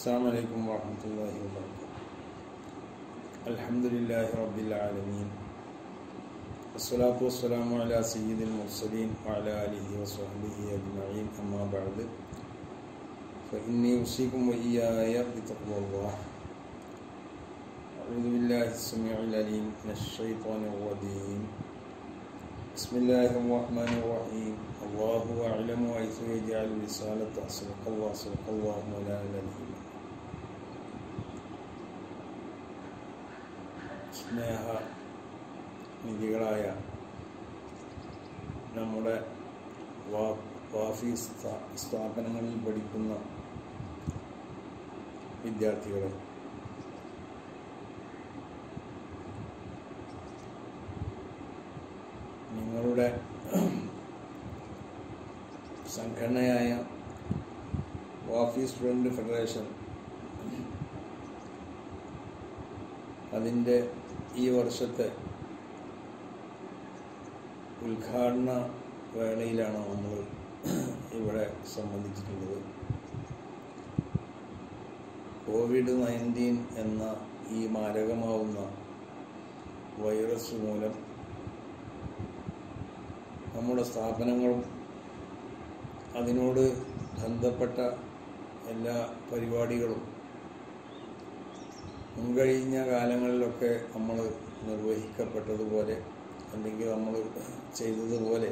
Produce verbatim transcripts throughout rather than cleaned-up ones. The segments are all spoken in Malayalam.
अस्सलामुअलैकुम वरहमतुल्लाहि वबरकातुहु। अल्हम्दुलिल्लाहि रब्बिल आलमीन, अस्सलातु वस्सलामु अला सय्यिदिल मुरसलीन व अला आलिहि व सहबिहि अजमईन, अम्मा बअद। फ़इन्नी उसीकुम व इय्याया बितक़्वल्लाह। अऊज़ु बिल्लाहि समीइल अलीम मिनश शैतानिर रजीम। बिस्मिल्लाहिर रहमानिर रहीम। अल्लाहु अअलमु हैसु यजअलु रिसालतहु। सल्लल्लाहु सल्लल्लाहु अलैहि वसल्लम। സ്നേഹ നിധികളായ നമ്മുടെ വാഫി സ്ഥാപനങ്ങളിൽ പഠിക്കുന്ന വിദ്യാർത്ഥികളെ നിങ്ങളുടെ സംഘടനയായ വാഫി സ്റ്റുഡൻ്റ് ഫെഡറേഷൻ അതിൻ്റെ ഈ വർഷത്തെ ഉദ്ഘാടന വേളയിലാണ് നമ്മൾ ഇവിടെ സംബന്ധിച്ചിട്ടുള്ളത്. കോവിഡ് നയൻറ്റീൻ എന്ന ഈ മാരകമാവുന്ന വൈറസ് മൂലം നമ്മുടെ സ്ഥാപനങ്ങളും അതിനോട് ബന്ധപ്പെട്ട എല്ലാ പരിപാടികളും മുൻകഴിഞ്ഞ കാലങ്ങളിലൊക്കെ നമ്മൾ നിർവഹിക്കപ്പെട്ടതുപോലെ അല്ലെങ്കിൽ നമ്മൾ ചെയ്തതുപോലെ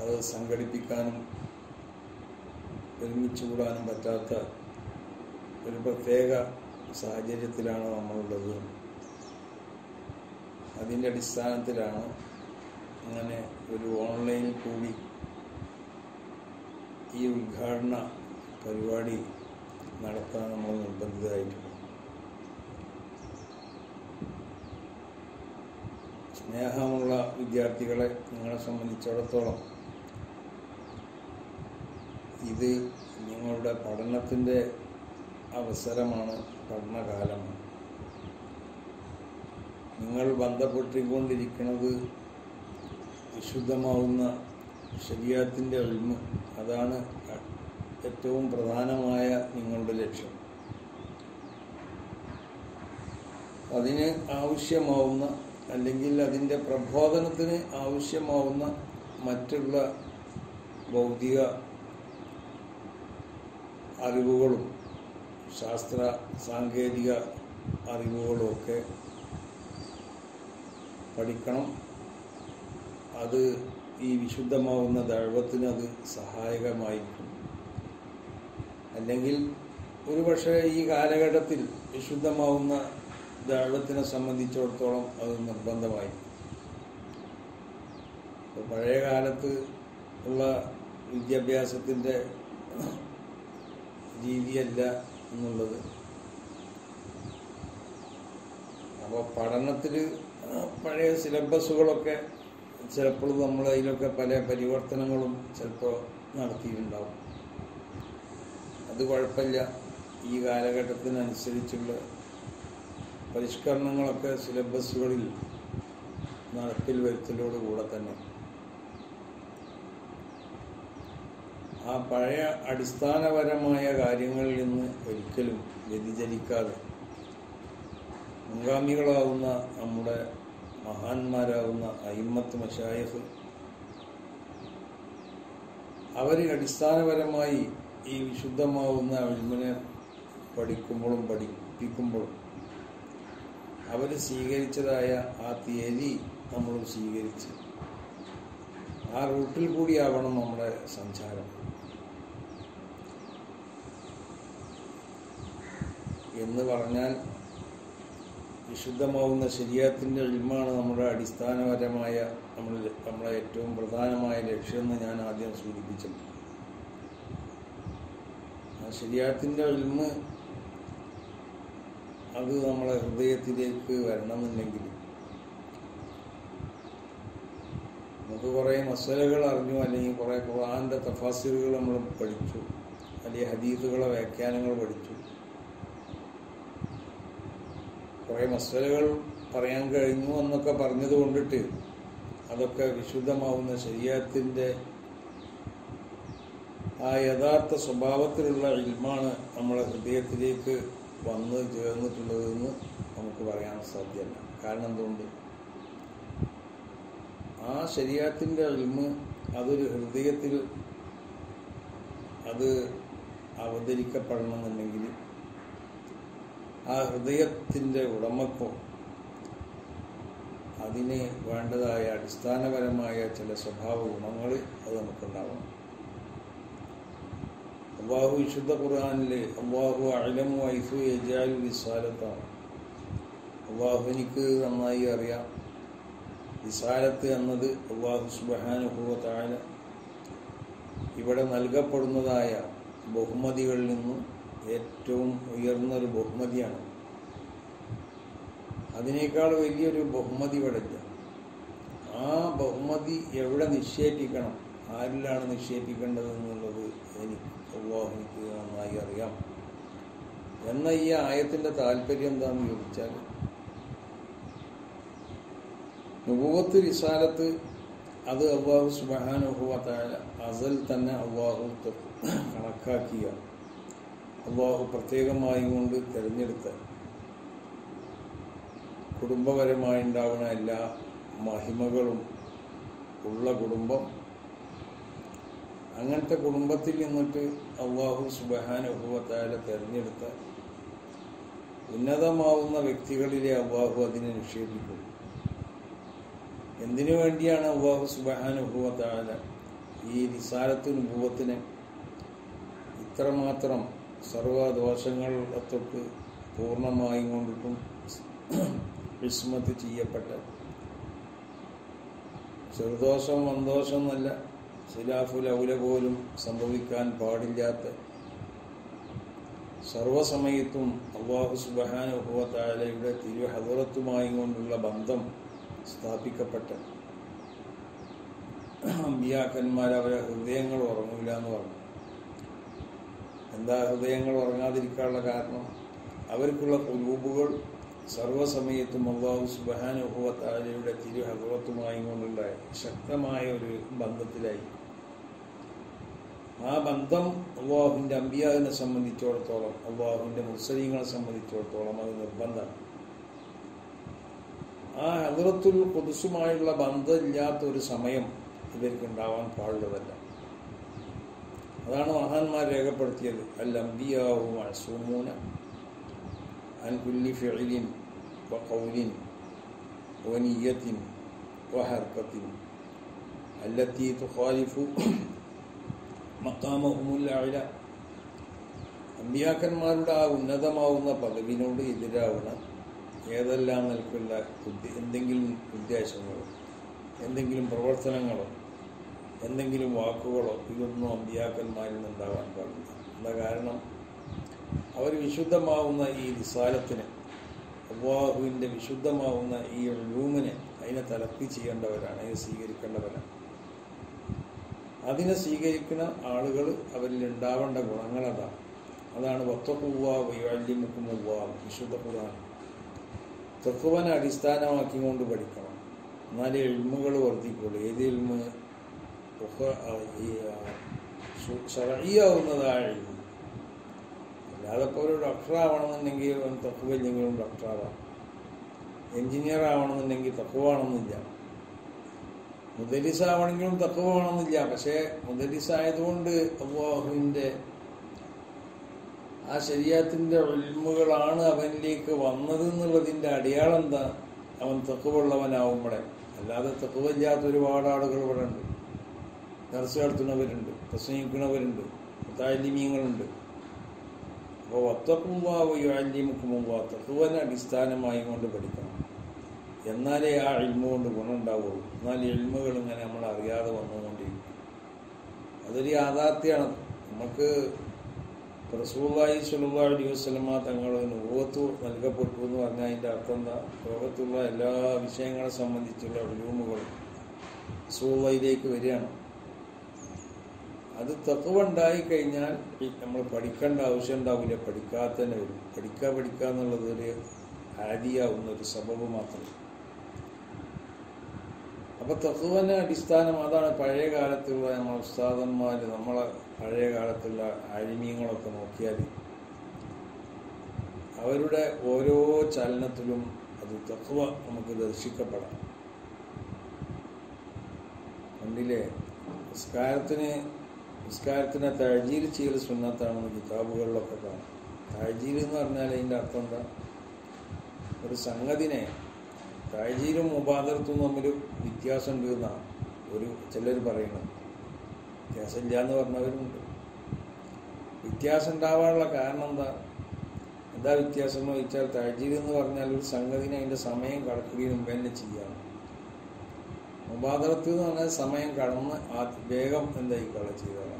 അത് സംഘടിപ്പിക്കാനും ഒരുമിച്ച് കൂടാനും പറ്റാത്ത ഒരു പ്രത്യേക സാഹചര്യത്തിലാണ് നമ്മളുള്ളത്. അതിൻ്റെ അടിസ്ഥാനത്തിലാണ് അങ്ങനെ ഒരു ഓൺലൈനിൽ കൂടി ഈ ഉദ്ഘാടന പരിപാടി നടത്താൻ നമ്മൾ നിർബന്ധിതരായിട്ടുണ്ട്. സ്നേഹമുള്ള വിദ്യാർത്ഥികളെ നിങ്ങളെ സംബന്ധിച്ചിടത്തോളം ഇത് നിങ്ങളുടെ പഠനത്തിൻ്റെ അവസരമാണ്, പഠനകാലമാണ്. നിങ്ങൾ ബന്ധപ്പെട്ടുകൊണ്ടിരിക്കുന്നത് വിശുദ്ധമാവുന്ന ശരീരത്തിൻ്റെ ഉൽമ, അതാണ് ഏറ്റവും പ്രധാനമായ നിങ്ങളുടെ ലക്ഷ്യം. അതിന് ആവശ്യമാവുന്ന അല്ലെങ്കിൽ അതിൻ്റെ പ്രബോധനത്തിന് ആവശ്യമാവുന്ന മറ്റുള്ള ഭൗതിക അറിവുകളും ശാസ്ത്ര സാങ്കേതിക അറിവുകളും ഒക്കെ പഠിക്കണം. അത് ഈ വിശുദ്ധമാവുന്ന ദഅവത്തിന് അത് സഹായകമായിരിക്കും. അല്ലെങ്കിൽ ഒരുപക്ഷെ ഈ കാലഘട്ടത്തിൽ വിശുദ്ധമാവുന്ന ദഅവത്തിനെ സംബന്ധിച്ചിടത്തോളം അത് നിർബന്ധമായി. പഴയ കാലത്ത് ഉള്ള വിദ്യാഭ്യാസത്തിൻ്റെ രീതിയല്ല എന്നുള്ളത്. അപ്പോൾ പഠനത്തിൽ പഴയ സിലബസുകളൊക്കെ ചിലപ്പോൾ നമ്മൾ അതിലൊക്കെ പല പരിവർത്തനങ്ങളും ചിലപ്പോൾ നടത്തിയിട്ടുണ്ടാവും. അത് കുഴപ്പമില്ല, ഈ കാലഘട്ടത്തിനനുസരിച്ചുള്ള പരിഷ്കരണങ്ങളൊക്കെ സിലബസുകളിൽ നടപ്പിൽ വരുത്തലോടുകൂടെ തന്നെ ആ പഴയ അടിസ്ഥാനപരമായ കാര്യങ്ങളിൽ നിന്ന് ഒരിക്കലും വ്യതിചലിക്കാതെ മുൻഗാമികളാവുന്ന നമ്മുടെ മഹാന്മാരാവുന്ന അയിമ്മത്ത് മശായിഖ് അവർ അടിസ്ഥാനപരമായി ഈ വിശുദ്ധമാവുന്ന ഇൽമിനെ പഠിക്കുമ്പോഴും പഠിപ്പിക്കുമ്പോഴും അവർ സ്വീകരിച്ചതായ ആ തിയറി നമ്മൾ സ്വീകരിച്ച് ആ റൂട്ടിൽ കൂടിയാവണം നമ്മുടെ സഞ്ചാരം. എന്ന് പറഞ്ഞാൽ വിശുദ്ധമാവുന്ന ശരീഅത്തിൻ്റെ ഇൽമാണ് നമ്മുടെ അടിസ്ഥാനപരമായ നമ്മൾ നമ്മളെ ഏറ്റവും പ്രധാനമായ ലക്ഷ്യമെന്ന് ഞാൻ ആദ്യം സൂചിപ്പിച്ചത്. ശരീഅത്തിൻ്റെ ഇൽമ് അത് നമ്മളെ ഹൃദയത്തിലേക്ക് വരണമെന്നുണ്ടെങ്കിൽ നമുക്ക് കുറേ മസലകൾ അറിഞ്ഞു, അല്ലെങ്കിൽ കുറേ ഖുർആൻ്റെ തഫാസിറുകൾ നമ്മൾ പഠിച്ചു, അല്ലെങ്കിൽ ഹദീസുകളെ വ്യാഖ്യാനങ്ങൾ പഠിച്ചു, കുറേ മസലകൾ പറയാൻ കഴിഞ്ഞു എന്നൊക്കെ പറഞ്ഞതുകൊണ്ടിട്ട് അതൊക്കെ വിശുദ്ധമാവുന്ന ശരീഅത്തിൻ്റെ ആ യഥാർത്ഥ സ്വഭാവത്തിലുള്ള ഇൽമാണ് നമ്മുടെ ഹൃദയത്തിലേക്ക് വന്ന് ചേർന്നിട്ടുള്ളതെന്ന് നമുക്ക് പറയാൻ സാധ്യമല്ല. കാരണം എന്തുകൊണ്ട്? ആ ശരീഅത്തിൻ്റെ ഇൽമ് അതൊരു ഹൃദയത്തിൽ അത് അവതരിക്കപ്പെടണമെന്നുണ്ടെങ്കിൽ ആ ഹൃദയത്തിൻ്റെ ഉടമക്കോ അതിന് വേണ്ടതായ അടിസ്ഥാനപരമായ ചില സ്വഭാവ ഗുണങ്ങൾ അത് നമുക്കുണ്ടാവണം. അല്ലാഹു വിശുദ്ധ ഖുർആനിലെ അല്ലാഹു അഅ്ലമു ഹൈസു യജഅലു റിസാലത്താണ്. അല്ലാഹുവിനിക്ക് നന്നായി അറിയാം റിസാലത്ത് എന്നത് അല്ലാഹു സുബ്ഹാനഹു വ തആല ഇവിടെ നൽകപ്പെടുന്നതായ ബഹുമതികളിൽ നിന്നും ഏറ്റവും ഉയർന്നൊരു ബഹുമതിയാണ്. അതിനേക്കാൾ വലിയൊരു ബഹുമതി ഇവിടെയില്ല. ആ ബഹുമതി എവിടെ നിക്ഷേപിക്കണം, ആരിലാണ് നിക്ഷേപിക്കേണ്ടത് എന്നുള്ളത് എനിക്ക് അല്ലാഹുവിനിക്ക് നന്നായി അറിയാം എന്ന ഈ ആയത്തിൻ്റെ താല്പര്യം എന്താണെന്ന് ചോദിച്ചാൽ, നുബുവത്ത് റിസാലത്ത് അത് അല്ലാഹു സുബ്ഹാനഹു വ തആല അസൽ തന്നെ അല്ലാഹു കണക്കാക്കിയ, അല്ലാഹു പ്രത്യേകമായി കൊണ്ട് തിരഞ്ഞെടുത്ത, കുടുംബപരമായി ഉണ്ടാകുന്ന എല്ലാ മഹിമകളും ഉള്ള കുടുംബം, അങ്ങനത്തെ കുടുംബത്തിൽ നിന്നിട്ട് അല്ലാഹു സുബ്ഹാനഹു വ തആല തിരഞ്ഞെടുത്ത ഉന്നതമാവുന്ന വ്യക്തികളിലെ അല്ലാഹു അതിനെ നിക്ഷേപിക്കും. എന്തിനു വേണ്ടിയാണ് അല്ലാഹു സുബ്ഹാനഹു വ തആല ഈ റിസാലത്തുൽ നബുവത്തിനെ ഇത്രമാത്രം സർവദോഷങ്ങളെ തൊട്ട് പൂർണ്ണമായി കൊണ്ടിട്ടും വിസ്മൃതി ചെയ്യപ്പെട്ട, ചെറുദോഷം വൻദോഷം എന്നല്ല, ഖിലാഫുൽ ഔല പോലും സംഭവിക്കാൻ പാടില്ലാത്ത, സർവസമയത്തും അല്ലാഹു സുബ്ഹാനഹു വ തആലയുടെ തിരു ഹദറത്തുമായി കൊണ്ടുള്ള ബന്ധം സ്ഥാപിക്കപ്പെട്ട അമ്പിയാക്കന്മാർ അവരെ ഹൃദയങ്ങൾ ഉറങ്ങില്ല എന്ന് പറഞ്ഞു. എന്താ ഹൃദയങ്ങൾ ഉറങ്ങാതിരിക്കാനുള്ള കാരണം? അവർക്കുള്ള ഖുലൂബുകൾ സർവസമയത്തും അല്ലാഹു സുബ്ഹാനഹു വ തആലയുടെ തിരു ഹദറത്തുമായി കൊണ്ടുള്ള ശക്തമായ ഒരു ബന്ധത്തിലായി. ആ ബന്ധം അല്ലാഹുവിൻ്റെ അമ്പിയാവിനെ സംബന്ധിച്ചിടത്തോളം, അല്ലാഹുവിൻ്റെ മുർസലീങ്ങളെ സംബന്ധിച്ചിടത്തോളം അത് നിർബന്ധമാണ്. ആ ഹദറത്തുൽ ഖുദ്സുമായുള്ള ബന്ധമില്ലാത്ത ഒരു സമയം ഇവർക്കുണ്ടാവാൻ പാടുള്ളതല്ല. അതാണ് മഹാന്മാർ രേഖപ്പെടുത്തിയത്, അൽ അംബിയാഉ മഅ്സൂമൂന അൻ കുല്ലി ഫിഇലിൻ വഖൗലിൻ വനിയ്യത്തിൻ വഹർകത്തിൻ അല്ലത്തി തുഖാലിഫു മഖാമഹുൽ അഅ്ല. അമ്പിയാക്കന്മാരുടെ ആ ഉന്നതമാവുന്ന പദവിനോട് എതിരാവുന്ന ഏതെല്ലാം നിലക്കുള്ള എന്തെങ്കിലും ഉദ്ദേശങ്ങളോ എന്തെങ്കിലും പ്രവർത്തനങ്ങളോ എന്തെങ്കിലും വാക്കുകളോ ഇതൊന്നും അമ്പിയാക്കന്മാരിൽ നിന്നുണ്ടാകാൻ പാടില്ല. എന്താ കാരണം? അവർ വിശുദ്ധമാവുന്ന ഈ റിസാലത്തിനെ, അല്ലാഹുവിൻ്റെ വിശുദ്ധമാവുന്ന ഈ ഉലൂമിനെ അതിനെ തലപ്പി ചെയ്യേണ്ടവരാണ്, അതിനെ സ്വീകരിക്കേണ്ടവരാണ്. അതിനെ സ്വീകരിക്കുന്ന ആളുകൾ അവരിൽ ഉണ്ടാവേണ്ട ഗുണങ്ങളതാണ്. അതാണ് വത്തഖുല്ലാഹ വയുഅല്ലിമുക്കുമുല്ലാഹ്, വിശുദ്ധ ഖുർആൻ തഖ്വനെ അടിസ്ഥാനമാക്കി കൊണ്ട് പഠിക്കണം. എന്നാലേ ഇൽമുകൾ വർദ്ധിക്കുള്ളൂ. ഏത് ഇൽമ്? ശർഈയാവുന്നതായ ഇൽമ്. അല്ലാതെ ഇപ്പോൾ ഒരു ഡോക്ടറാവണമെന്നുണ്ടെങ്കിൽ തഖ്വ ഇല്ലെങ്കിലും ഡോക്ടറാവാം, എൻജിനീയർ ആവണമെന്നുണ്ടെങ്കിൽ തഖ്വ ആവണമെന്നില്ല, മുദരിസ് ആവണമെങ്കിലും തഖ്വ ആവണമെന്നില്ല. പക്ഷേ മുദരിസ് ആയതുകൊണ്ട് അല്ലാഹുവിൻ്റെ ആ ശരീഅത്തിൻ്റെ ഇൽമുകളാണ് അവനിലേക്ക് വന്നത് എന്നുള്ളതിൻ്റെ അടയാളം എന്താ? അവൻ തഖ്വയുള്ളവനാവുമ്പോഴേ. അല്ലാതെ തഖ്വയില്ലാത്ത ഒരുപാട് ആളുകൾ ഇവിടെ ഉണ്ട്. ദർസ് നടത്തുന്നവരുണ്ട്, പ്രസംഗിക്കുന്നവരുണ്ട്, താലിമീങ്ങളുണ്ട്. അപ്പോൾ വത്തഖുല്ലാഹ വയുഅല്ലിമുക്കുമുല്ലാഹ്, തഖ്വയെ അടിസ്ഥാനമായി കൊണ്ട് പഠിക്കണം. എന്നാലേ ആ ഇൽമു കൊണ്ട് ഗുണമുണ്ടാവുള്ളൂ. എന്നാൽ ഇൽമുകൾ ഇങ്ങനെ നമ്മൾ അറിയാതെ വന്നുകൊണ്ടിരിക്കും. അതൊരു യാഥാർത്ഥ്യമാണ്. നമുക്ക് റസൂലുള്ളാഹി സ്വല്ലല്ലാഹു അലൈഹി വസല്ലമ തങ്ങൾ നബുവത്ത് നൽകപ്പെട്ടു എന്ന് പറഞ്ഞാൽ അതിൻ്റെ അർത്ഥം എന്താ? ലോകത്തുള്ള എല്ലാ വിഷയങ്ങളെ സംബന്ധിച്ചുള്ള ഉലൂമുകൾ റസൂലുള്ളാഹിയിലേക്ക് വരികയാണ്. അത് തഖ്വ ഉണ്ടായി കഴിഞ്ഞാൽ നമ്മൾ പഠിക്കേണ്ട ആവശ്യം ഉണ്ടാവില്ല, പഠിക്കാതെ തന്നെ വരും. പഠിക്കുക പഠിക്കുക എന്നുള്ളത് ഒരു ഹാദിയാവുന്ന ഒരു സബബ് മാത്രം. അപ്പോൾ തഖ്വനെ അടിസ്ഥാനം അതാണ്. പഴയ കാലത്തുള്ള നമ്മളെ ഉസ്താദന്മാർ, നമ്മളെ പഴയ കാലത്തുള്ള ആലിമീങ്ങളൊക്കെ നോക്കിയാൽ അവരുടെ ഓരോ ചലനത്തിലും അത് തഖ്വ നമുക്ക് ദർശിക്കപ്പെടാം. കണ്ടില്ലേ, നിസ്കാരത്തിന് നിസ്കാരത്തിനെ തഅ്ജീൽ ചെയ്യൽ സുന്നത്താണെന്ന് കിതാബുകളിലൊക്കെ കാണാം. തഅ്ജീൽ എന്ന് പറഞ്ഞാൽ അതിൻ്റെ അർത്ഥം എന്താ? ഒരു സംഗതിനെ തഅ്ജീലും മുബാദറത്തും തമ്മിൽ വ്യത്യാസമുണ്ട് എന്നാണ് ഒരു ചിലർ പറയുന്നത്. വ്യത്യാസമില്ല എന്ന് പറഞ്ഞവരുണ്ട്. വ്യത്യാസം ഉണ്ടാവാനുള്ള കാരണം എന്താ എന്താ വ്യത്യാസം എന്ന് ചോദിച്ചാൽ, തഅ്ജീൽ എന്ന് പറഞ്ഞാൽ ഒരു സംഗതിനെ അതിൻ്റെ സമയം കടക്കുകയും മുമ്പ് തന്നെ ചെയ്യാണ്. മുബാദറത്ത് എന്ന് പറഞ്ഞാൽ സമയം കടന്ന് ആ വേഗം എന്തായി കള ചെയ്തതാണ്.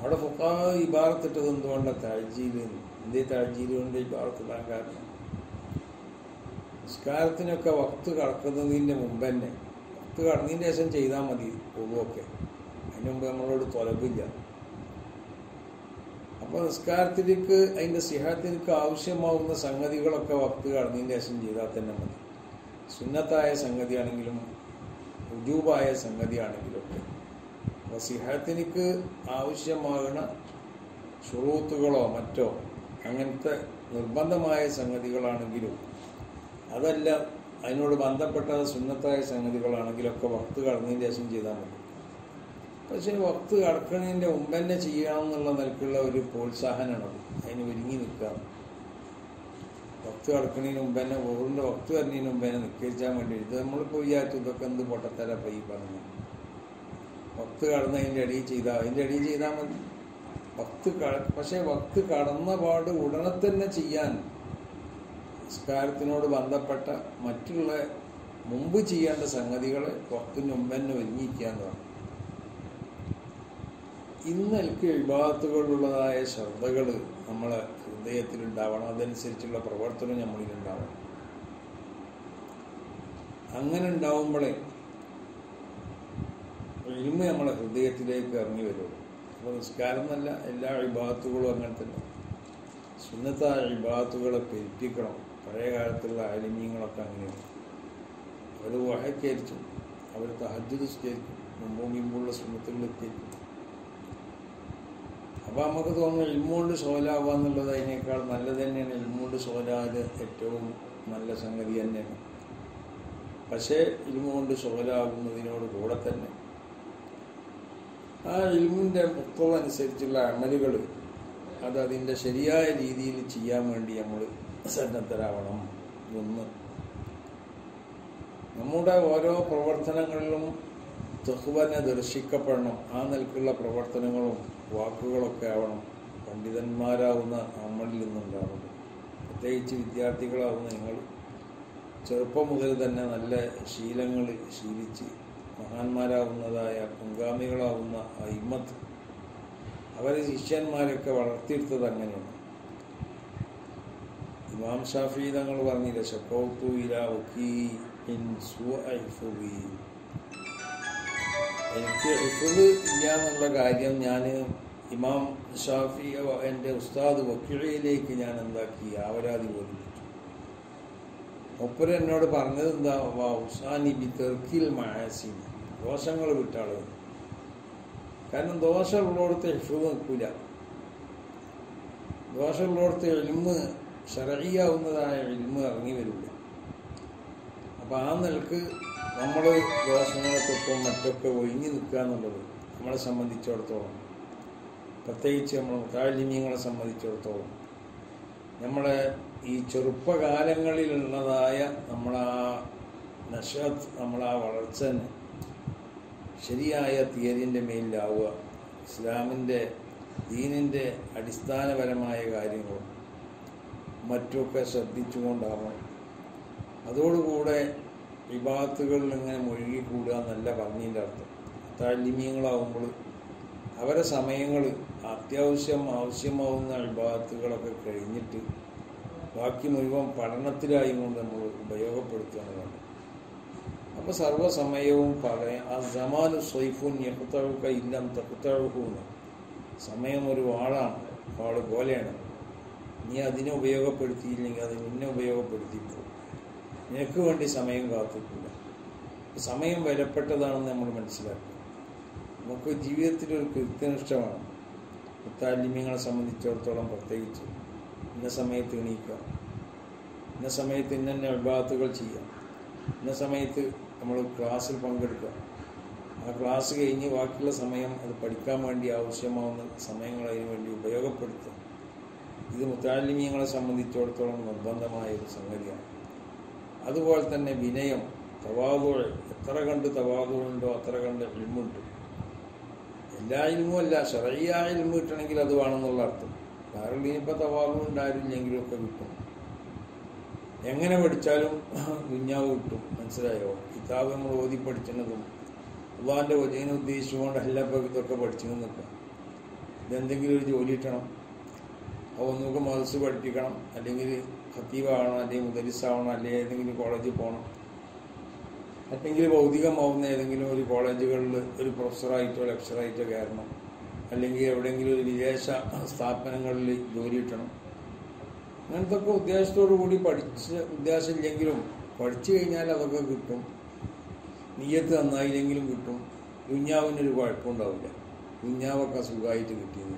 അവിടെ ഫുഖാഹ് ഇബാറത്തിട്ടത് എന്തുകൊണ്ടാണ് തഅ്ജീൽ? എന്തേ തഅ്ജീൽ കൊണ്ട് ഇബാറത്തിടാൻ കാരണം? നിസ്കാരത്തിനൊക്കെ വക്ത് കടക്കുന്നതിൻ്റെ മുമ്പ് തന്നെ, വക്ത് കടന്നതിൻ്റെ ശേഷം ചെയ്താൽ മതി പൊതുവൊക്കെ, അതിന് മുമ്പ് നമ്മളോട് തൊലപ്പില്ല. അപ്പോൾ നിസ്കാരത്തിലേക്ക് അതിൻ്റെ സിഹത്തിലേക്ക് ആവശ്യമാവുന്ന സംഗതികളൊക്കെ വക്ത് കടന്നതിൻ്റെ ശേഷം ചെയ്താൽ തന്നെ മതി. സുന്നത്തായ സംഗതിയാണെങ്കിലും റുജൂബായ സംഗതിയാണെങ്കിലും ഒക്കെ അപ്പോൾ സിഹത്തിലേക്ക് ആവശ്യമാകുന്ന ഷുറൂത്തുകളോ മറ്റോ അങ്ങനത്തെ നിർബന്ധമായ സംഗതികളാണെങ്കിലും അതല്ല, അതിനോട് ബന്ധപ്പെട്ട സുന്നത്തായ സംഗതികളാണെങ്കിലൊക്കെ വക്ത് കടന്നതിൻ്റെ ശേഷം ചെയ്താൽ മതി. പക്ഷേ വക്ത് കടക്കുന്നതിൻ്റെ മുമ്പ് തന്നെ ചെയ്യാമെന്നുള്ള നിലക്കുള്ള ഒരു പ്രോത്സാഹനമാണത്. അതിന് ഒരുങ്ങി നിൽക്കാം. വക്ത് കടക്കുന്നതിന് മുമ്പ് തന്നെ, ഓറിൻ്റെ വക്ത് വരുന്നതിന് മുമ്പ് തന്നെ നിൽക്കാൻ വേണ്ടി ഇത് നമ്മളിപ്പോൾ വിചാരിച്ചു ഇതൊക്കെ എന്ത് പൊട്ടത്തല പൈ പറഞ്ഞു. വക്ത് കടന്ന് അതിൻ്റെ അടിയിൽ ചെയ്താൽ അതിൻ്റെ അടിയിൽ ചെയ്താൽ മതി. വക്ത് കട പക്ഷേ വക്ത് കടന്ന പാട് ഉടനെ തന്നെ ചെയ്യാൻ നിസ്കാരത്തിനോട് ബന്ധപ്പെട്ട മറ്റുള്ള മുമ്പ് ചെയ്യേണ്ട സംഗതികൾ വക്തിന് മുമ്പ് തന്നെ ഒരുങ്ങിയിരിക്കാന്ന് പറഞ്ഞു. ഇന്ന് എനിക്ക് വിഭാഗത്തുകളിലുള്ളതായ ശ്രദ്ധകൾ നമ്മളെ ഹൃദയത്തിലുണ്ടാവണം, അതനുസരിച്ചുള്ള പ്രവർത്തനം നമ്മളിലുണ്ടാവണം. അങ്ങനെ ഉണ്ടാവുമ്പോഴേ ഇൽമ് നമ്മളെ ഹൃദയത്തിലേക്ക് ഇറങ്ങി വരുള്ളൂ. അപ്പോൾ നിസ്കാരം എന്നല്ല, എല്ലാ വിഭാഗത്തുകളും അങ്ങനെ തന്നെ. സുന്നത്തായ വിഭാഗത്തുകളെ പെരുപ്പിക്കണം. പഴയ കാലത്തുള്ള ആലിമീങ്ങളൊക്കെ അങ്ങനെയാണ്. അവർ വഹയ്ക്കരിച്ചു, അവർ തഹജ്ജുദ് സ്കരിക്കും, മുമ്പും മുമ്പുള്ള സുന്നത്തുകളിലേക്കും. അപ്പോൾ നമുക്ക് തോന്നുന്നു ഇൽമുകൊണ്ട് സോലാവുക എന്നുള്ളത് അതിനേക്കാൾ നല്ലത് തന്നെയാണ്. ഇൽമുകൊണ്ട് സോലാതെ ഏറ്റവും നല്ല സംഗതി തന്നെയാണ്. പക്ഷേ ഇൽമുകൊണ്ട് സോലാവുന്നതിനോട് കൂടെ തന്നെ ആ ഇൽമിൻ്റെ മുഖ്യം അനുസരിച്ചുള്ള അമലുകൾ അത് അതിൻ്റെ ശരിയായ രീതിയിൽ ചെയ്യാൻ വേണ്ടി നമ്മൾ സന്നദ്ധരാവണം. ഒന്ന്, നമ്മുടെ ഓരോ പ്രവർത്തനങ്ങളിലും തഖ്വനെ ദർശിക്കപ്പെടണം. ആ നിലക്കുള്ള പ്രവർത്തനങ്ങളും വാക്കുകളൊക്കെ ആവണം പണ്ഡിതന്മാരാവുന്ന നമ്മളിൽ നിന്നുണ്ടാവുന്നത്. പ്രത്യേകിച്ച് വിദ്യാർത്ഥികളാവുന്ന നിങ്ങൾ ചെറുപ്പം മുതൽ തന്നെ നല്ല ശീലങ്ങൾ ശീലിച്ച് മഹാന്മാരാവുന്നതായ മുൻഗാമികളാവുന്ന അഇമ്മത്ത് അവരെ ശിഷ്യന്മാരൊക്കെ വളർത്തിയെടുത്തത് അങ്ങനെയാണ്. ഇമാം ഷാഫി തങ്ങൾ പറഞ്ഞില്ല, ശക്കൗതു ഇലാ വക്കീഇൻ സൂഇ ഹഫ്ളി, എനിക്ക് ഹിഫ്ള് ഇല്ല എന്നുള്ള കാര്യം ഞാൻ ഇമാം ഷാഫി എൻ്റെ ഉസ്താദ് വക്കീലിലേക്ക് ഞാൻ എന്താക്കി ആവരാതി പോലും ഒപ്പര എന്നോട് പറഞ്ഞത് എന്താ, വാ ഉസാനി ബി തെർക്കിൽ മഅസി, ദോഷങ്ങൾ വിട്ടാളു. കാരണം ദോഷമുള്ളോടത്ത് ഹിഫ്ള് നിൽക്കില്ല. ദോഷമുള്ളോടത്ത് ഇൽമ് ശർഈയാവുന്നതായ ഇൽമ് ഇറങ്ങി വരില്ല. അപ്പം ആ നിലക്ക് നമ്മൾ ദോഷങ്ങൾക്കൊപ്പം മറ്റൊക്കെ ഒഴിഞ്ഞു നിൽക്കുക എന്നുള്ളത് നമ്മളെ സംബന്ധിച്ചിടത്തോളം, പ്രത്യേകിച്ച് നമ്മൾ മുതഅല്ലിമീങ്ങളെ സംബന്ധിച്ചിടത്തോളം, നമ്മളെ ഈ ചെറുപ്പകാലങ്ങളിലുള്ളതായ നമ്മളാ നശഅത്ത്, നമ്മളാ വളർച്ച ശരിയായ തിയറിൻ്റെ മേലിലാവുക, ഇസ്ലാമിൻ്റെ ദീനിൻ്റെ അടിസ്ഥാനപരമായ കാര്യങ്ങളും മറ്റുമൊക്കെ ശ്രദ്ധിച്ചുകൊണ്ടാവണം. അതോടുകൂടെ വിഭാഗത്തുകളിൽ ഇങ്ങനെ മുഴുകിക്കൂടുക എന്നല്ല പറഞ്ഞതിൻ്റെ അർത്ഥം. താലിമ്യങ്ങളാവുമ്പോൾ അവരെ സമയങ്ങൾ അത്യാവശ്യം ആവശ്യമാവുന്ന വിഭാഗത്തുകളൊക്കെ കഴിഞ്ഞിട്ട് ബാക്കി മുഴുവൻ പഠനത്തിലായി കൊണ്ട് നമ്മൾ ഉപയോഗപ്പെടുത്തുകയാണ്. അപ്പോൾ സർവ്വസമയവും പറയാം, ആ സമാനു സൈഫുൻ യഹുത്തഴുക്ക ഇല്ലം തഹുത്തഴുക്കൂന്ന്, സമയം ഒരു വാളാണ്, വാള് പോലെയാണ്. നീ അതിനെ ഉപയോഗപ്പെടുത്തിയില്ലെങ്കിൽ അത് നിന്നെ ഉപയോഗപ്പെടുത്തിപ്പോകും. നിനക്ക് വേണ്ടി സമയം കാത്തിക്കില്ല. സമയം വിലപ്പെട്ടതാണെന്ന് നമ്മൾ മനസ്സിലാക്കുക. നമുക്ക് ജീവിതത്തിലൊരു കൃത്യനിഷ്ഠമാണ്. മുത്താലിമ്യങ്ങളെ സംബന്ധിച്ചിടത്തോളം പ്രത്യേകിച്ച് ഇന്ന സമയത്ത് എണീക്കുക, ഇന്ന സമയത്ത് ഇന്നെ അൽബാത്തുകൾ ചെയ്യാം, ഇന്ന സമയത്ത് നമ്മൾ ക്ലാസ്സിൽ പങ്കെടുക്കുക, ആ ക്ലാസ് കഴിഞ്ഞ് ബാക്കിയുള്ള സമയം അത് പഠിക്കാൻ വേണ്ടി ആവശ്യമാവുന്ന സമയങ്ങൾ അതിന് വേണ്ടി ഉപയോഗപ്പെടുത്തുക. ഇത് മുത്താലിമ്യങ്ങളെ സംബന്ധിച്ചിടത്തോളം നിർബന്ധമായ ഒരു സംഗതിയാണ്. അതുപോലെ തന്നെ വിനയം, തവാദുൾ. എത്ര കണ്ട് തവാദുളുണ്ടോ അത്ര കണ്ട് ഇൽമുണ്ട്. എല്ലാ ഇൽമും അല്ല, ശറഈയായ ഇൽമു കിട്ടണമെങ്കിൽ അത് വേണമെന്നുള്ള അർത്ഥം. കാരണം ഇനിയിപ്പോൾ തവാദു ഉണ്ടായിരുന്നില്ലെങ്കിലും ഒക്കെ കിട്ടും. എങ്ങനെ പഠിച്ചാലും ദുന്യാവ് കിട്ടും. മനസ്സിലായോ? കിതാബ് നമ്മൾ ഓതി പഠിക്കുന്നതും അള്ളാഹിൻ്റെ വജീനെ ഉദ്ദേശിച്ചുകൊണ്ട് എല്ലാ ഇതൊക്കെ പഠിച്ചു നിൽക്കുക. ഇതെന്തെങ്കിലും ഒരു ജോലി കിട്ടണം, ഒന്നുകൂടെ മദ്രസ പഠിപ്പിക്കണം, അല്ലെങ്കിൽ ഖത്തീബാവണം, അല്ലെങ്കിൽ മുദരിസാവണം, അല്ലെങ്കിൽ ഏതെങ്കിലും കോളേജിൽ പോകണം, അല്ലെങ്കിൽ ഭൗതികമാവുന്ന ഏതെങ്കിലും ഒരു കോളേജുകളിൽ ഒരു പ്രൊഫസറായിട്ടോ ലെക്ചറായിട്ടോ കയറണം, അല്ലെങ്കിൽ എവിടെയെങ്കിലും ഒരു വിദേശ സ്ഥാപനങ്ങളിൽ ജോലി കിട്ടണം. അങ്ങനത്തെ ഒക്കെ ഉദ്ദേശത്തോടു കൂടി പഠിച്ച്, ഉദ്ദേശമില്ലെങ്കിലും പഠിച്ചു കഴിഞ്ഞാൽ അതൊക്കെ കിട്ടും. നീയത്ത് നന്നായില്ലെങ്കിലും കിട്ടും. ദുന്യാവിനൊരു കുഴപ്പമുണ്ടാവില്ല. ദുന്യാവൊക്കെ സുഖമായിട്ട് കിട്ടിയത്.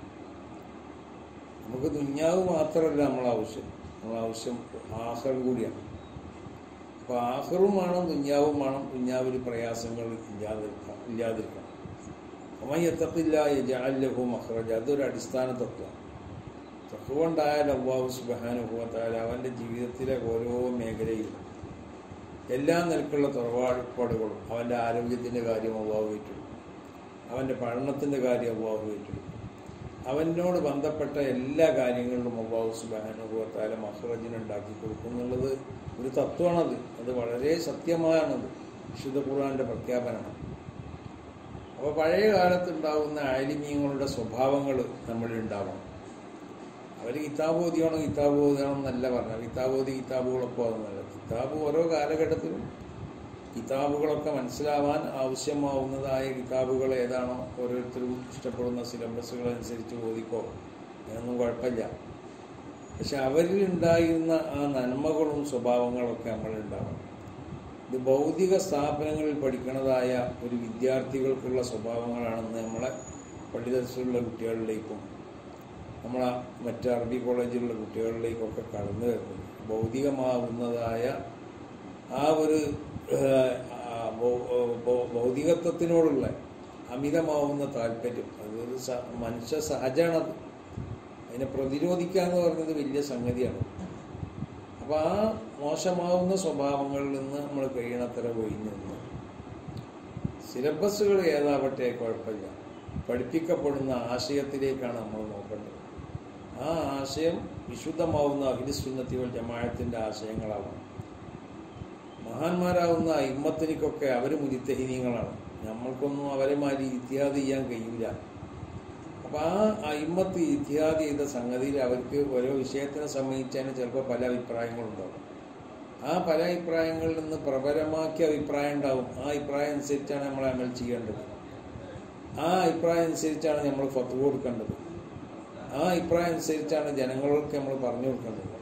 നമുക്ക് ദുന്യാവ് മാത്രമല്ല നമ്മളെ ആവശ്യം, നമ്മളെ ആവശ്യം ആഹ്റം കൂടിയാണ്. അപ്പോൾ ആഹ്റും വേണം, ദുന്യാവും വേണം. ദുന്യാവിൽ പ്രയാസങ്ങൾ ഇല്ലാതിരിക്കാം ഇല്ലാതിരിക്കണം അവൻ എത്തത്തില്ല ജഅല്ലഹു മഖ്റജ. അതൊരു അടിസ്ഥാന തത്വമാണ്. തഖ്വ ഉണ്ടായാൽ അല്ലാഹു സുബ്ഹാനഹു വ തആല അവൻ്റെ ജീവിതത്തിലെ ഓരോ മേഖലയിലും എല്ലാ നിലക്കുള്ള തറവാടുകളും, അവൻ്റെ ആരോഗ്യത്തിൻ്റെ കാര്യം അല്ലാഹു ഏറ്റെടുക്കും, അവൻ്റെ പഠനത്തിൻ്റെ കാര്യം അല്ലാഹു ഏറ്റെടുക്കും, അവനോട് ബന്ധപ്പെട്ട എല്ലാ കാര്യങ്ങളിലും അല്ലാഹു സുബ്ഹാനഹു വ തആല മഖ്റജിനുണ്ടാക്കി കൊടുക്കും എന്നുള്ളത് ഒരു തത്വമാണത്. അത് വളരെ സത്യമാണത്. വിശുദ്ധ ഖുർആൻ്റെ പ്രഖ്യാപനമാണ്. അപ്പോൾ പഴയ കാലത്തുണ്ടാകുന്ന ആലിമീങ്ങളുടെ സ്വഭാവങ്ങൾ നമ്മളിൽ ഉണ്ടാവണം. അവർ കിതാബ് ഓതിയാണോ കിതാബ് ഓതിയാണോ എന്നല്ല പറഞ്ഞത്. കിതാബ് ഓതി കിതാബുകളൊക്കെ ആകുന്നതല്ല. കിതാബ് ഓരോ കാലഘട്ടത്തിലും കിതാബുകളൊക്കെ മനസ്സിലാവാൻ ആവശ്യമാവുന്നതായ കിതാബുകൾ ഏതാണോ ഓരോരുത്തരും ഇഷ്ടപ്പെടുന്ന സിലബസുകൾ അനുസരിച്ച് ഓതിക്കോ, അതിനൊന്നും കുഴപ്പമില്ല. പക്ഷെ അവരിൽ ഉണ്ടായിരുന്ന ആ നന്മകളും സ്വഭാവങ്ങളൊക്കെ നമ്മളുണ്ടാവണം. ഇത് ഭൗതിക സ്ഥാപനങ്ങളിൽ പഠിക്കുന്നതായ ഒരു വിദ്യാർത്ഥികൾക്കുള്ള സ്വഭാവങ്ങളാണെന്ന് നമ്മളെ പള്ളിദർസിലുള്ള കുട്ടികളിലേക്കും നമ്മളെ മറ്റ് അറബി കോളേജിലുള്ള കുട്ടികളിലേക്കൊക്കെ കടന്നു വരുന്നത്. ഭൗതികമാവുന്നതായ ആ ഒരു ഭൗതികത്വത്തിനോടുള്ള അമിതമാവുന്ന താല്പര്യം, അതൊരു മനുഷ്യ സഹജമാണത്. അതിനെ പ്രതിരോധിക്കുക എന്ന് പറയുന്നത് വലിയ സംഗതിയാണ്. അപ്പോൾ ആ മോശമാവുന്ന സ്വഭാവങ്ങളിൽ നിന്ന് നമ്മൾ കഴിയണത്ര ഒഴിഞ്ഞു നിന്ന് സിലബസുകൾ ഏതാവട്ടെ കുഴപ്പമില്ല, പഠിപ്പിക്കപ്പെടുന്ന ആശയത്തിലേക്കാണ് നമ്മൾ നോക്കേണ്ടത്. ആ ആശയം വിശുദ്ധമാവുന്ന അഹ്ലു സുന്നത്തി വൽ ജമാഅത്തിൻ്റെ ആശയങ്ങളാവണം. മഹാന്മാരാവുന്ന ഇമ്മത്തിനിക്കൊക്കെ അവർ മുജ്തഹിദീങ്ങളാണ്. നമ്മൾക്കൊന്നും അവരെ മാറ്റി ഇജ്തിഹാദ് ചെയ്യാൻ കഴിയില്ല. അപ്പം ആ അയിമ്മത്ത് ഇജ്തിഹാദ് ചെയ്ത സംഗതിയിൽ അവർക്ക് ഓരോ വിഷയത്തിനെ സംബന്ധിച്ച് തന്നെ ചിലപ്പോൾ പല അഭിപ്രായങ്ങളുണ്ടാകും. ആ പല അഭിപ്രായങ്ങളിൽ നിന്ന് പ്രബലമാക്കിയ അഭിപ്രായം ഉണ്ടാവും. ആ അഭിപ്രായം അനുസരിച്ചാണ് നമ്മൾ അമൽ ചെയ്യേണ്ടത്. ആ അഭിപ്രായം അനുസരിച്ചാണ് നമ്മൾ ഫത്വ കൊടുക്കേണ്ടത്. ആ അഭിപ്രായം അനുസരിച്ചാണ് ജനങ്ങൾക്ക് നമ്മൾ പറഞ്ഞു കൊടുക്കേണ്ടത്.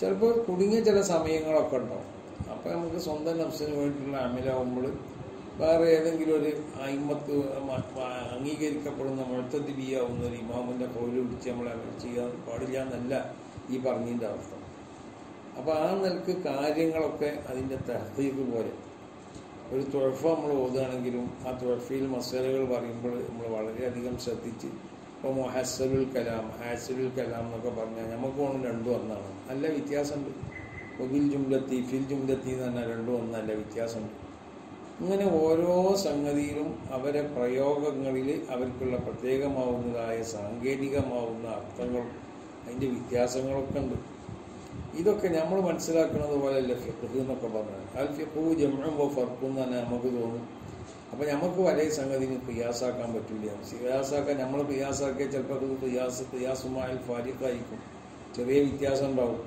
ചിലപ്പോൾ കുടുങ്ങിയ ചില സമയങ്ങളൊക്കെ ഉണ്ടാവും. അപ്പോൾ നമുക്ക് സ്വന്തം നഫ്സിന് വേണ്ടിയിട്ടുള്ള അമലാവുമ്പോൾ വേറെ ഏതെങ്കിലും ഒരു അയിമത്ത് അംഗീകരിക്കപ്പെടുന്ന മുഅ്തദിയാവുന്ന ഒരു ഇമാമിൻ്റെ കോല് പിടിച്ച് നമ്മൾ അമൽ ചെയ്യാൻ പാടില്ല എന്നല്ല ഈ പറഞ്ഞതിൻ്റെ അർത്ഥം. അപ്പോൾ ആ നിലക്ക് കാര്യങ്ങളൊക്കെ അതിൻ്റെ തഹ്ഖീഖ് പോലെ ഒരു തുഅഫ നമ്മൾ ഓതുകയാണെങ്കിലും ആ തുഅഫയിൽ മസാലകൾ പറയുമ്പോൾ നമ്മൾ വളരെയധികം ശ്രദ്ധിച്ച്, ഇപ്പോൾ മുഹസ്സലുൽ കലാം ഹാസലുൽ കലാം എന്നൊക്കെ പറഞ്ഞാൽ നമുക്ക് ഓണം രണ്ടും ഒന്നാണ്. നല്ല വ്യത്യാസമുണ്ട്. ഒബിൽ ജുംലത്തി ഫിൽ ജുംലത്തി എന്ന് പറഞ്ഞാൽ രണ്ടും ഒന്നല്ല, വ്യത്യാസമുണ്ട്. ഇങ്ങനെ ഓരോ സംഗതിയിലും അവരെ പ്രയോഗങ്ങളിൽ അവർക്കുള്ള പ്രത്യേകമാവുന്നതായ സാങ്കേതികമാവുന്ന അർത്ഥങ്ങളും അതിൻ്റെ വ്യത്യാസങ്ങളൊക്കെ ഉണ്ട്. ഇതൊക്കെ നമ്മൾ മനസ്സിലാക്കുന്നത് പോലെയല്ലേ ഫിഖ് എന്നൊക്കെ പറഞ്ഞാൽ. അൽ ഫിഖ് ജംഉ ഫർഖ് എന്ന് തന്നെ നമുക്ക് തോന്നും. അപ്പം നമുക്ക് വലിയ സംഗതിയും ഖിയാസാക്കാൻ പറ്റില്ല. ഖിയാസാക്കാൻ നമ്മൾ ഖിയാസാക്കിയാൽ ചിലപ്പോൾ അത് ഖിയാസ് ഖിയാസുമായൽ ഫാരിഖായിരിക്കും. ചെറിയ വ്യത്യാസം ഉണ്ടാവും.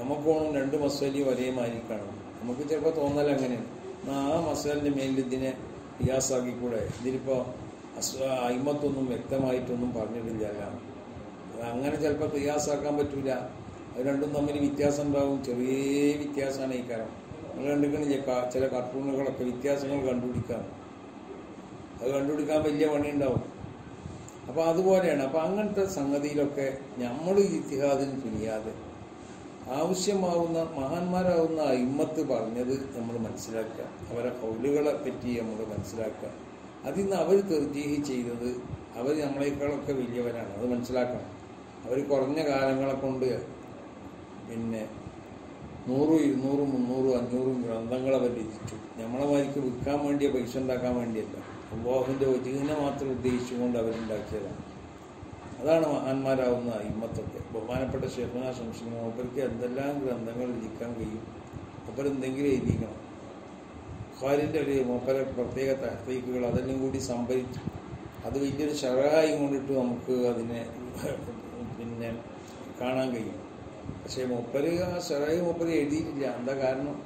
നമുക്കോണം രണ്ട് മസാലി ഒരേ മാതിരിക്കാണ്. നമുക്ക് ചിലപ്പോൾ തോന്നൽ അങ്ങനെയാണ്. എന്നാൽ ആ മസാലിൻ്റെ മേലിൽ ഇതിനെ ഖിയാസാക്കിക്കൂടെ? ഇതിലിപ്പോൾ അസ് അയിമത്തൊന്നും വ്യക്തമായിട്ടൊന്നും പറഞ്ഞിട്ടില്ല. അങ്ങനെ ചിലപ്പോൾ ക്രിയാസാക്കാൻ പറ്റില്ല. അത് രണ്ടും തമ്മിൽ വ്യത്യാസം ഉണ്ടാകും. ചെറിയ വ്യത്യാസമാണ് ഈ കാരണം. നിങ്ങൾ കണ്ടിക്കണില്ലേ ചില കർട്ടൂണുകളൊക്കെ വ്യത്യാസങ്ങൾ കണ്ടുപിടിക്കാം. അത് കണ്ടുപിടിക്കാൻ വലിയ പണി ഉണ്ടാവും. അപ്പോൾ അതുപോലെയാണ്. അപ്പോൾ അങ്ങനത്തെ സംഗതിയിലൊക്കെ നമ്മൾ ഇത്തിഹാദിന് തുനിയാതെ ആവശ്യമാവുന്ന മഹാന്മാരാവുന്ന ഇമ്മത്ത് പറഞ്ഞത് നമ്മൾ മനസ്സിലാക്കുക, അവരെ കൗലുകളെ പറ്റി നമ്മൾ മനസ്സിലാക്കുക. അതിൽ നിന്ന് അവർ തെർജീഹി ചെയ്തത്, അവർ നമ്മളെക്കാളൊക്കെ വലിയവരാണ്, അത് മനസ്സിലാക്കണം. അവർ കുറഞ്ഞ കാലങ്ങളെ കൊണ്ട് പിന്നെ നൂറും ഇരുന്നൂറും മുന്നൂറും അഞ്ഞൂറും ഗ്രന്ഥങ്ങളെ അവർ രചിച്ചു. നമ്മളെ മാതിരിക്ക് വിൽക്കാൻ വേണ്ടിയ പൈസ ഉണ്ടാക്കാൻ വേണ്ടിയല്ല, അല്ലാഹുവിൻ്റെ വജീഹിനെ മാത്രം ഉദ്ദേശിച്ചുകൊണ്ട് അവരുണ്ടാക്കിയതാണ്. അതാണ് മഹാന്മാരാവുന്ന ഇമ്മത്തൊക്കെ. ബഹുമാനപ്പെട്ട ശൈഖുനാ ശംസുൽ ഹുദാ അവർക്ക് എന്തെല്ലാം ഗ്രന്ഥങ്ങൾ രചിക്കാൻ കഴിയും, അവരെന്തെങ്കിലും എഴുതിക്കണം. ബുഖാരിൻ്റെ ഒരു മൂപ്പരെ പ്രത്യേക തഹ്ഖീഖുകൾ അതെല്ലാം കൂടി സംഭരിച്ചു അത് വലിയൊരു ശറഅായി കൊണ്ടിട്ട് നമുക്ക് അതിനെ പിന്നെ കാണാൻ കഴിയും. പക്ഷേ മൂപ്പര് ആ ശറഅ് മൂപ്പര് എഴുതിയിട്ടില്ല. എന്താ കാരണം?